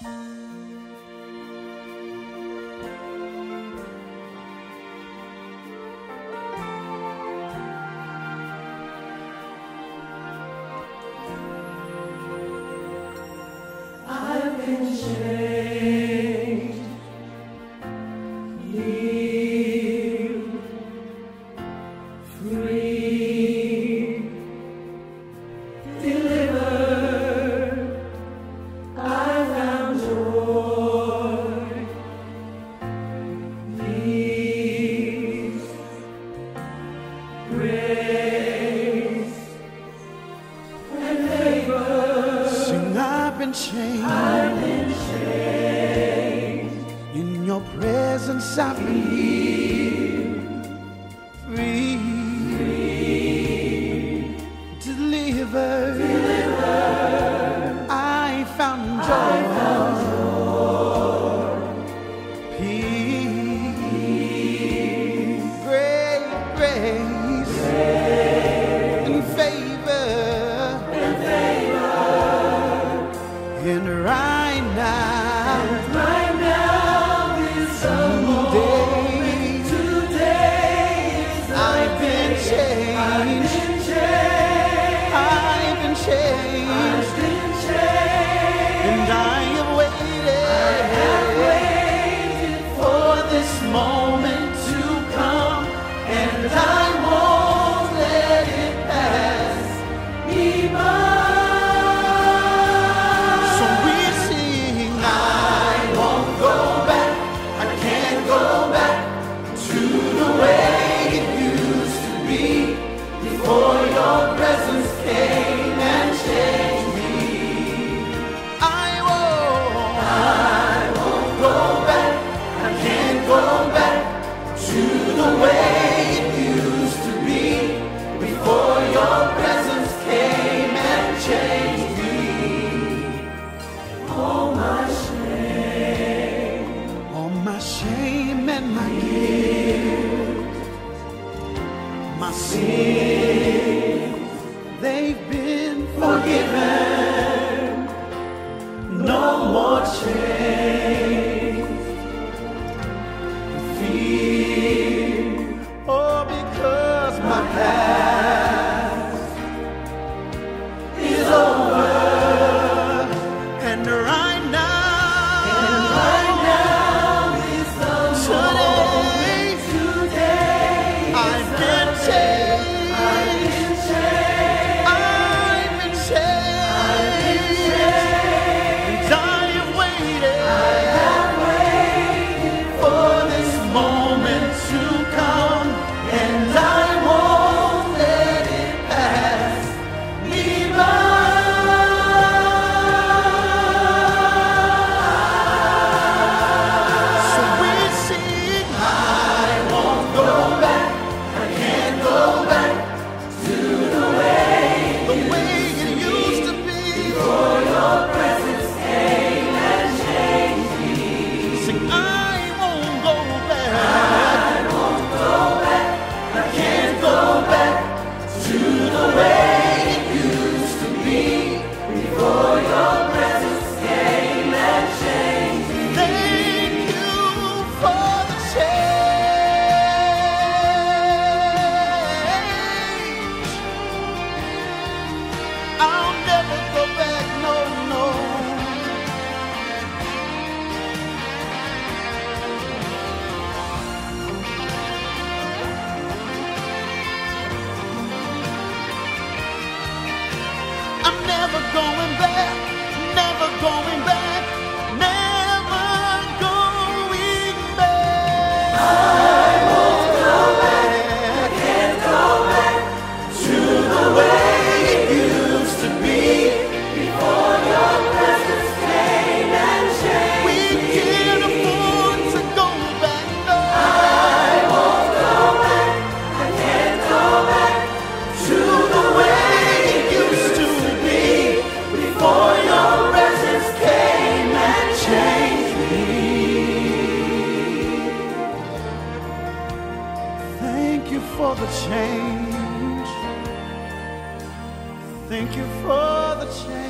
Thank you for the change.